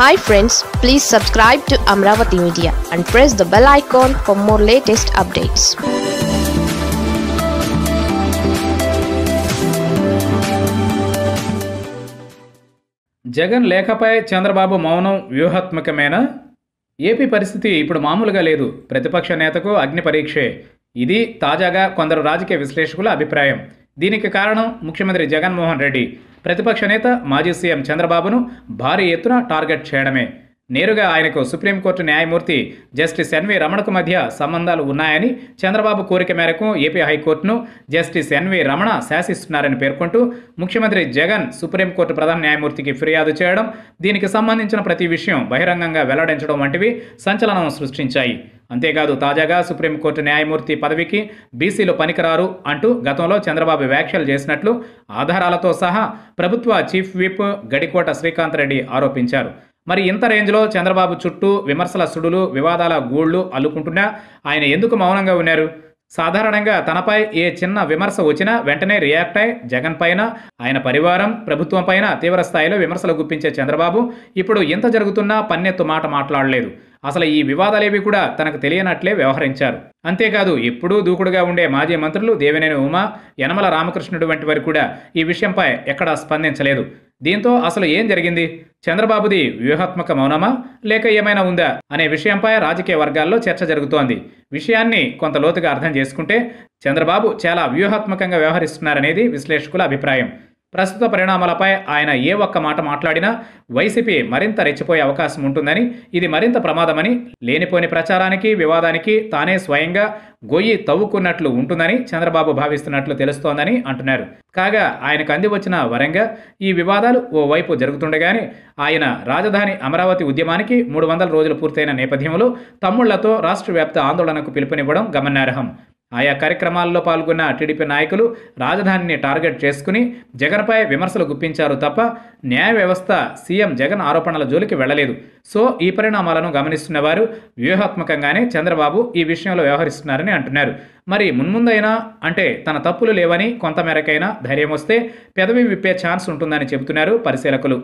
Hi friends, please subscribe to Amravati Media and press the bell icon for more latest updates. Jagan లేఖపై Chandrababu మౌనం వ్యూహాత్మకమేనా? AP పరిస్థితి ఇప్పుడు మామూలుగా లేదు. ప్రతిపక్ష నేతకు అగ్ని పరీక్షే. ఇది తాజాగా కొందరు రాజకీయ విశ్లేషకుల అభిప్రాయం. దీనికి కారణం ముఖ్యమంత్రి జగన్మోహన్ రెడ్డి ప్రతిపక్ష నేత మాజీ సీఎం చంద్రబాబును భారీ ఎత్తున టార్గెట్ చేయడమే. నేరుగా ఆయనకు సుప్రీంకోర్టు న్యాయమూర్తి జస్టిస్ ఎన్వి రమణకు మధ్య సంబంధాలు ఉన్నాయని, చంద్రబాబు కోరిక మేరకు ఏపీ హైకోర్టును జస్టిస్ ఎన్వి రమణ శాసిస్తున్నారని పేర్కొంటూ ముఖ్యమంత్రి జగన్ సుప్రీంకోర్టు ప్రధాన న్యాయమూర్తికి ఫిర్యాదు చేయడం, దీనికి సంబంధించిన ప్రతి విషయం బహిరంగంగా వెల్లడించడం వంటివి సంచలనం సృష్టించాయి. అంతేకాదు తాజాగా సుప్రీంకోర్టు న్యాయమూర్తి పదవికి బీసీలు పనికిరారు అంటూ గతంలో చంద్రబాబు వ్యాఖ్యలు చేసినట్లు ఆధారాలతో సహా ప్రభుత్వ చీఫ్ విప్ గడికోట శ్రీకాంత్ రెడ్డి ఆరోపించారు. మరి ఇంత రేంజ్లో చంద్రబాబు చుట్టూ విమర్శల సుడులు, వివాదాల గూళ్లు అల్లుకుంటున్నా ఆయన ఎందుకు మౌనంగా ఉన్నారు? సాధారణంగా తనపై ఏ చిన్న విమర్శ వచ్చినా వెంటనే రియాక్ట్ అయి జగన్ పైన, ఆయన పరివారం, ప్రభుత్వం పైన తీవ్ర స్థాయిలో విమర్శలు గుప్పించే చంద్రబాబు ఇప్పుడు ఇంత జరుగుతున్నా పన్నెత్తు మాట మాట్లాడలేదు. అసలు ఈ వివాదాలేవి కూడా తనకు తెలియనట్లే వ్యవహరించారు. అంతేకాదు ఎప్పుడూ దూకుడుగా ఉండే మాజీ మంత్రులు దేవేనేని ఉమా, యనమల రామకృష్ణుడు వంటి వారు కూడా ఈ విషయంపై ఎక్కడా స్పందించలేదు. దీంతో అసలు ఏం జరిగింది? చంద్రబాబుది వ్యూహాత్మక మౌనమా లేక ఏమైనా ఉందా అనే విషయంపై రాజకీయ వర్గాల్లో చర్చ జరుగుతోంది. విషయాన్ని కొంత లోతుగా అర్థం చేసుకుంటే చంద్రబాబు చాలా వ్యూహాత్మకంగా వ్యవహరిస్తున్నారనేది విశ్లేషకుల అభిప్రాయం. ప్రస్తుత పరిణామాలపై ఆయన ఏ ఒక్క మాట మాట్లాడినా వైసీపీ మరింత రెచ్చిపోయే అవకాశం ఉంటుందని, ఇది మరింత ప్రమాదమని, లేనిపోని ప్రచారానికి, వివాదానికి తానే స్వయంగా గొయ్యి తవ్వుకున్నట్లు ఉంటుందని చంద్రబాబు భావిస్తున్నట్లు తెలుస్తోందని అంటున్నారు. కాగా ఆయనకు అంది వచ్చిన వరంగా ఈ వివాదాలు ఓవైపు జరుగుతుండగానే ఆయన రాజధాని అమరావతి ఉద్యమానికి 300 రోజులు పూర్తయిన నేపథ్యంలో తమ్ముళ్లతో రాష్ట్ర వ్యాప్త ఆందోళనకు పిలుపునివ్వడం గమనార్హం. ఆయా కార్యక్రమాల్లో పాల్గొన్న టీడీపీ నాయకులు రాజధానిని టార్గెట్ చేసుకుని జగన్పై విమర్శలు గుప్పించారు తప్ప న్యాయ వ్యవస్థ సీఎం జగన్ ఆరోపణల జోలికి వెళ్లలేదు. సో ఈ పరిణామాలను గమనిస్తున్న వారు వ్యూహాత్మకంగానే చంద్రబాబు ఈ విషయంలో వ్యవహరిస్తున్నారని అంటున్నారు. మరి మున్ముందైనా, అంటే తన తప్పులు లేవని కొంతమేరకైనా ధైర్యం వస్తే పెదవి విప్పే ఛాన్స్ ఉంటుందని చెబుతున్నారు పరిశీలకులు.